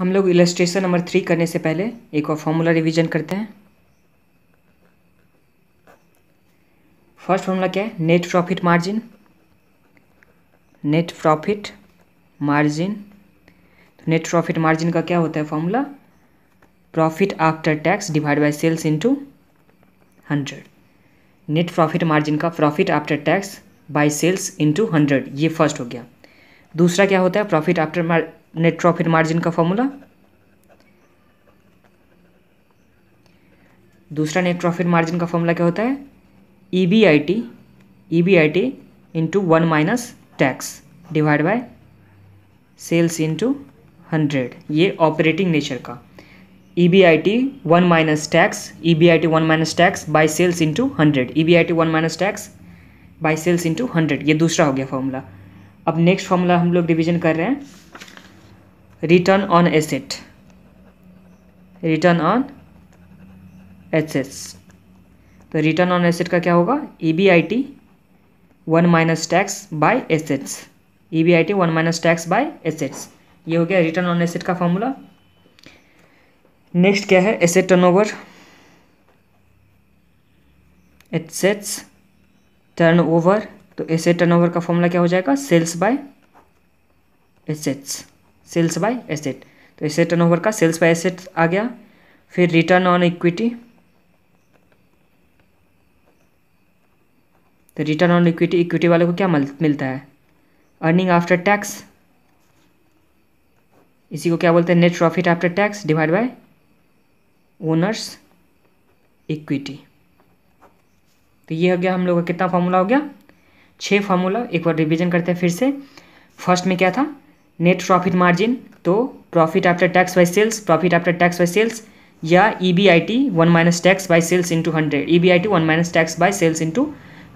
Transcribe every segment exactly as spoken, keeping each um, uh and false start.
हम लोग illustration number three करने से पहले एक और फार्मूला रिवीजन करते हैं। फर्स्ट फार्मूला क्या है, net profit margin. Net profit margin, तो नेट प्रॉफिट मार्जिन का क्या होता है formula, profit after tax divide by sales into hundred. Net profit margin का profit after tax by sales into hundred, ये फर्स्ट हो गया। दूसरा क्या होता है, profit after net profit margin का फॉर्मूला, दूसरा नेट प्रॉफिट मार्जिन का फॉर्मूला क्या होता है, E B I T E B I T into one minus tax divide by sales into hundred, ये ऑपरेटिंग नेचर का। E B I T one minus tax, E B I T one minus tax by sales into hundred, E B I T one minus tax by sales into hundred, ये दूसरा हो गया formula. अब next formula हम लोग division कर रहे हैं, return on asset. Return on assets, तो रिटर्न ऑन एसेट का क्या होगा, E B I T one minus tax by assets, E B I T one minus tax by assets, ये हो गया रिटर्न ऑन एसेट का फॉर्मूला। नेक्स्ट क्या है, एसेट टर्नओवर। एसेट्स टर्नओवर, तो एसेट टर्नओवर का फॉर्मूला क्या हो जाएगा, sales by assets, sales by asset, तो एसेट टर्नओवर का सेल्स बाय एसेट आ गया। फिर रिटर्न ऑन इक्विटी, तो रिटर्न ऑन इक्विटी, इक्विटी वाले को क्या मिलता है, अर्निंग आफ्टर टैक्स, इसी को क्या बोलते हैं, net profit after tax divide by owners equity. तो ये हो गया हम लोग का कितना फॉर्मूला हो गया, छः फार्मूला। एक बार रिवीजन करते हैं फिर से। फर्स्ट में क्या था, नेट प्रॉफिट मार्जिन, तो profit after tax by sales, profit after tax by sales, या E B I T one minus tax by sales into hundred, E B I T one minus tax by sales into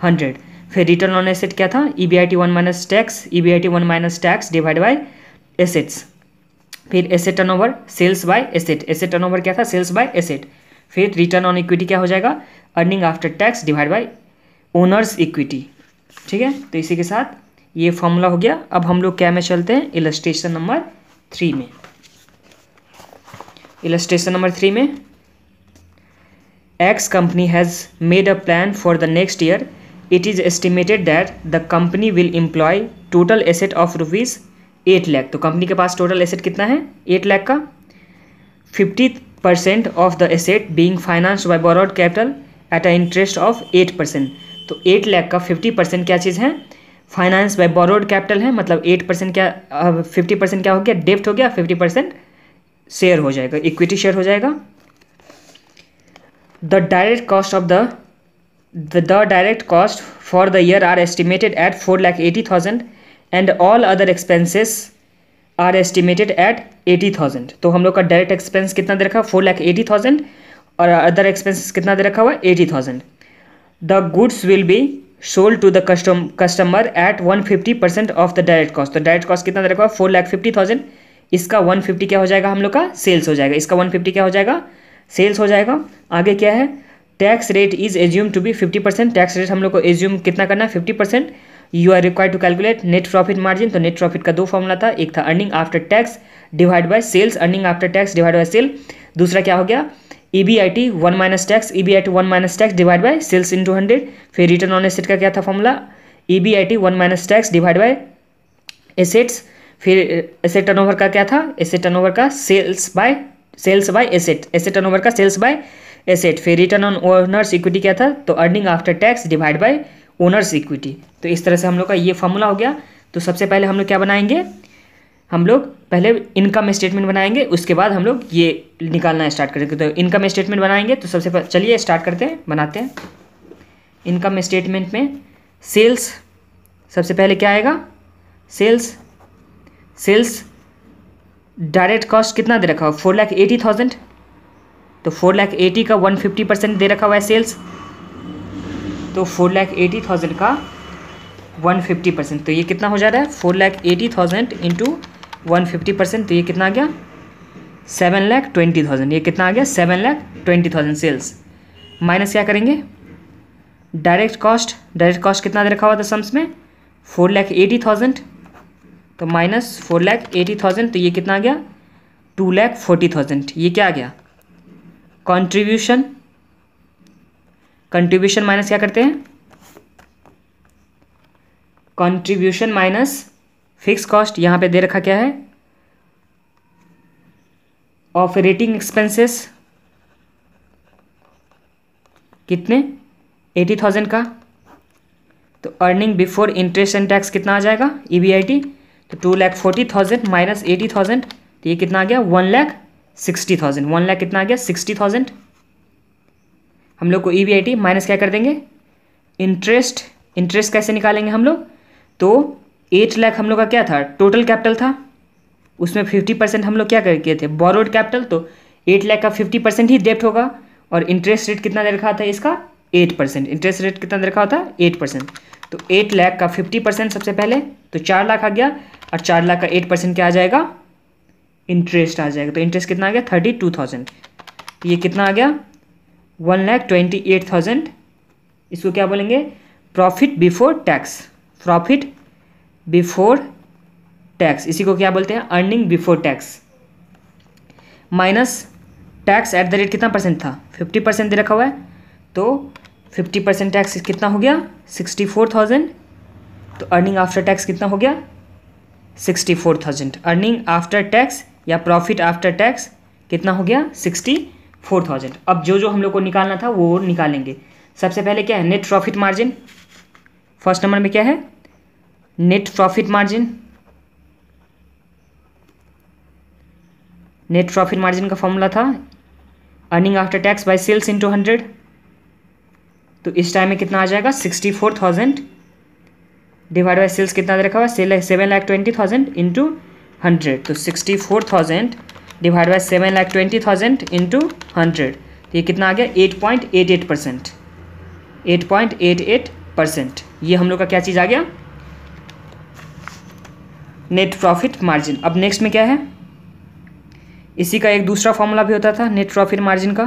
hundred. फिर return on asset क्या था, E B I T one minus tax, E B I T one minus tax divide by assets. फिर asset turn over, sales by asset, asset turn over क्या था, sales by asset. फिर return on equity क्या हो जाएगा, earning after tax divide by owners equity. ठीक है, तो इसी के साथ ये फॉर्मूला हो गया। अब हम लोग क्या में चलते हैं, इलस्ट्रेशन नंबर थ्री में। इलस्ट्रेशन नंबर थ्री में, X company has made a plan for the next year, it is estimated that the company will employ total asset of rupees eight lakh. तो कंपनी के पास टोटल एसेट कितना है, eight lakh का, fifty percent of the asset being financed by borrowed capital at a interest of eight percent. तो eight lakh का fifty percent क्या चीज़ है, finance by borrowed capital है, मतलब एट परसेंट क्या, फिफ्टी परसेंट क्या हो गया, डेप्ट हो गया, फिफ्टी परसेंट शेयर हो जाएगा, इक्विटी शेयर हो जाएगा। The direct cost of the the direct cost for the year are estimated at four lakh eighty thousand and all other expenses are estimated at eighty thousand. तो हम लोग का direct expense कितना दे रखा, फोर लाख एटी थाउजेंड और other expenses कितना दे रखा हुआ, eighty thousand. The goods will be sold to the custom, customer at one hundred fifty percent of the direct cost. तो direct cost कितना रहेगा, फोर लाख फिफ्टी थाउजेंड, इसका वन हंड्रेड फिफ्टी क्या हो जाएगा हम लोग का, सेल्स हो जाएगा, इसका वन हंड्रेड फिफ्टी क्या हो जाएगा, सेल्स हो जाएगा। आगे क्या है, tax rate is assume to be fifty percent, tax rate हम लोग को एज्यूम कितना करना है, fifty percent. You are required to calculate net profit margin, तो नेट प्रॉफिट का दो फॉर्मूला था, एक था earning after tax divide by sales, earning after tax divide by sale, दूसरा क्या हो गया, E B I T one minus tax, E B I T one minus tax divide by sales into hundred. फिर return on asset का क्या था formula, E B I T one minus tax divide by assets. फिर asset turnover का क्या था, asset turnover का sales by sales by asset, asset turnover का सेल्स बाय एसेट। फिर रिटर्न ऑन ओनर्स इक्विटी क्या था, तो earning after tax divide by owners equity. तो इस तरह से हम लोग का ये फॉर्मूला हो गया। तो सबसे पहले हम लोग क्या बनाएंगे, हम लोग पहले इनकम स्टेटमेंट बनाएंगे, उसके बाद हम लोग ये निकालना स्टार्ट करेंगे। तो इनकम स्टेटमेंट बनाएंगे, तो सबसे पहले चलिए स्टार्ट करते हैं, बनाते हैं। इनकम स्टेटमेंट में सेल्स सबसे पहले क्या आएगा, सेल्स, सेल्स डायरेक्ट कॉस्ट कितना दे रखा हुआ, फोर लाख एटी थाउजेंड, तो फोर लाख एटी का वन फिफ्टी परसेंट दे रखा हुआ है सेल्स, तो फोर लाख एटी थाउजेंड का वन फिफ्टी परसेंट, तो ये कितना हो जा रहा है, four lakh eighty thousand into one fifty percent, तो ये कितना आ गया, सेवन लाख ट्वेंटी थाउजेंड, ये कितना आ गया, seven lakh twenty thousand sales. Minus क्या करेंगे, डायरेक्ट कॉस्ट, डायरेक्ट कॉस्ट कितना दे रखा हुआ था सम्स में, फोर लाख एटी थाउजेंड, तो minus four lakh eighty thousand, तो ये कितना आ गया, टू लैख फोर्टी थाउजेंड। ये क्या आ गया कंट्रीब्यूशन, कंट्रीब्यूशन माइनस क्या करते हैं कंट्रीब्यूशन माइनस फिक्स कॉस्ट, यहाँ पे दे रखा क्या है ऑपरेटिंग एक्सपेंसेस कितने एटी थाउजेंड का, तो earning before interest and tax कितना आ जाएगा ई बी आई टी, तो two lakh forty thousand minus eighty thousand तो ये कितना आ गया one lakh sixty thousand, one lakh कितना आ गया सिक्सटी थाउजेंड। हम लोग को E B I T minus क्या कर देंगे इंटरेस्ट, इंटरेस्ट कैसे निकालेंगे हम लोग, तो एट लाख हम लोग का क्या था टोटल कैपिटल था, उसमें फिफ्टी परसेंट हम लोग क्या किए थे बोरोड कैपिटल, तो एट लाख का फिफ्टी परसेंट ही डेप्ट होगा और इंटरेस्ट रेट कितना दे रखा था इसका एट परसेंट, इंटरेस्ट रेट कितना दे रखा था एट परसेंट, तो एट लाख का फिफ्टी परसेंट सबसे पहले तो चार लाख आ गया और चार लाख का एट परसेंट क्या आ जाएगा इंटरेस्ट आ जाएगा, तो इंटरेस्ट कितना आ गया थर्टी टू थाउजेंड, ये कितना आ गया one lakh twenty eight thousand. इसको क्या बोलेंगे profit before tax, profit before tax, इसी को क्या बोलते हैं earning before tax minus tax at the rate कितना परसेंट था फिफ्टी परसेंट दे रखा हुआ है, तो फिफ्टी परसेंट टैक्स कितना हो गया सिक्सटी फोर थाउजेंड, तो अर्निंग आफ्टर टैक्स कितना हो गया sixty four thousand, earning after tax या प्रॉफिट आफ्टर टैक्स कितना हो गया सिक्सटी फोर थाउजेंड। अब जो जो हम लोग को निकालना था वो निकालेंगे। सबसे पहले क्या है net profit margin, first number में क्या है net profit margin, net profit margin का फॉर्मूला था earning after tax by sales into hundred, तो इस टाइम में कितना आ जाएगा sixty four thousand divide by sales कितना दे रखा हुआ सेल है seven lakh twenty thousand into hundred, तो sixty four thousand divide by seven lakh twenty thousand into hundred, तो ये कितना आ गया eight point eight eight percent, eight point eight eight percent. ये हम लोग का क्या चीज़ आ गया नेट प्रॉफिट मार्जिन। अब नेक्स्ट में क्या है इसी का एक दूसरा फॉर्मूला भी होता था नेट प्रॉफिट मार्जिन का,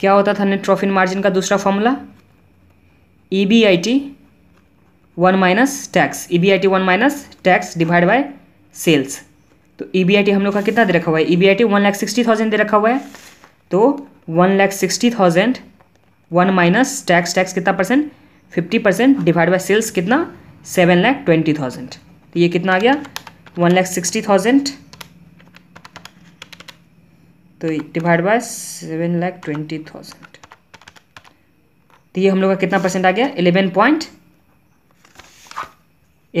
क्या होता था नेट प्रॉफिट मार्जिन का दूसरा formula E B I T one minus tax, E B I T one minus tax divide by sales, तो ई बी आई टी हम लोग का कितना दे रखा हुआ है E B I T one lakh sixty thousand दे रखा हुआ है, तो one lakh sixty thousand one minus tax, tax कितना percent fifty percent divide by sales कितना सेवन लाख ट्वेंटी थाउजेंड, तो ये कितना आ गया वन लाख सिक्सटी थाउजेंड तो divide by seven lakh twenty thousand, तो ये हम लोग का कितना परसेंट आ गया eleven point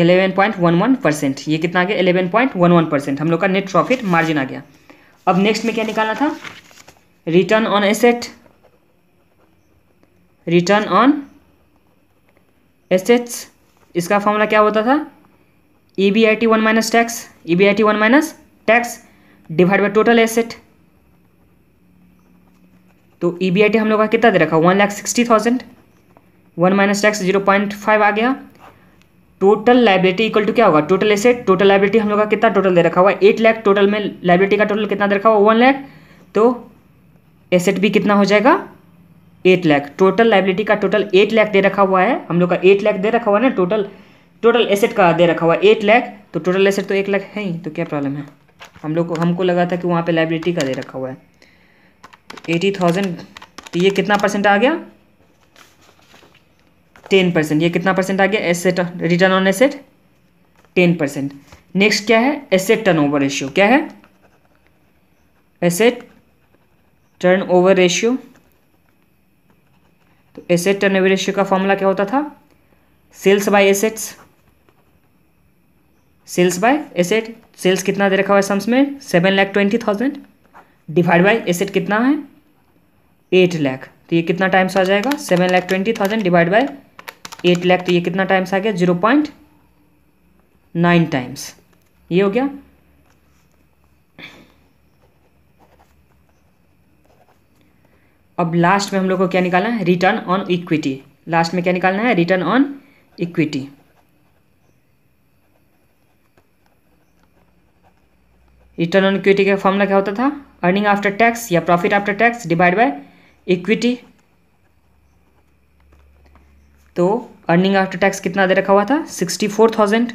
eleven point one one percent, ये कितना आ गया eleven point one one percent हम लोग का नेट प्रॉफिट मार्जिन आ गया। अब नेक्स्ट में क्या निकालना था return on asset, return on assets, इसका फॉर्मूला क्या होता था E B I T one minus tax, E B I T one minus tax divide by total asset, तो ई बी आई टी हम लोग का कितना दे रखा one lakh sixty thousand one minus tax zero point five आ गया, total liability equal to क्या होगा टोटल एसेट, टोटल लाइबिलिटी हम लोग का कितना टोटल दे रखा हुआ एट लाख, टोटल में लाइबिलिटी का टोटल कितना दे रखा हुआ वन लाख, तो एसेट भी कितना हो जाएगा एट लाख, टोटल लाइबिलिटी का टोटल एट लाख दे रखा हुआ है हम लोग का, एट लाख दे रखा हुआ है ना टोटल, टोटल एसेट का दे रखा हुआ है एट लाख, तो टोटल एसेट तो एक लाख है ही, तो क्या प्रॉब्लम है हम लोग को, हमको लगा था कि वहाँ पे लाइबिलिटी का दे रखा हुआ है एटी थाउजेंड, तो ये कितना परसेंट आ गया टेन परसेंट, ये कितना परसेंट आ गया asset return on asset ten percent. Next क्या है एसेट टर्न ओवर रेशियो, क्या है एसेट टर्न ओवर रेशियो, तो एसेट टर्न ओवर रेशियो का फॉर्मूला क्या होता था sales by assets, sales by asset, sales कितना दे रखा हुआ है सम्स में seven lakh twenty thousand divide by asset कितना है एट लाख, तो ये कितना टाइम्स आ जाएगा seven lakh twenty thousand divide by eight lakh, तो ये कितना टाइम्स आ गया जीरो पॉइंट नाइन टाइम्स, ये हो गया। अब लास्ट में हम लोग को क्या निकालना है रिटर्न ऑन इक्विटी, लास्ट में क्या निकालना है return on equity, return on equity का फॉर्मूला क्या होता था अर्निंग आफ्टर टैक्स या profit after tax divide by equity, तो अर्निंग आफ्टर टैक्स कितना दे रखा हुआ था sixty four thousand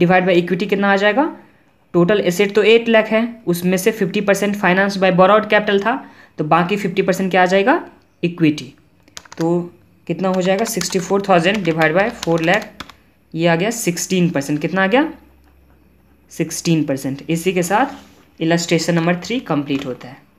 divide by equity कितना आ जाएगा टोटल एसेट तो एट लाख है, उसमें से fifty percent finance by borrowed capital था, तो बाकी फिफ्टी परसेंट क्या आ जाएगा इक्विटी। तो कितना हो जाएगा sixty four thousand divide by four lakh, ये आ गया सिक्सटीन परसेंट। कितना आ गया सिक्सटीन परसेंट। इसी के साथ इलस्ट्रेशन नंबर थ्री कंप्लीट होता है।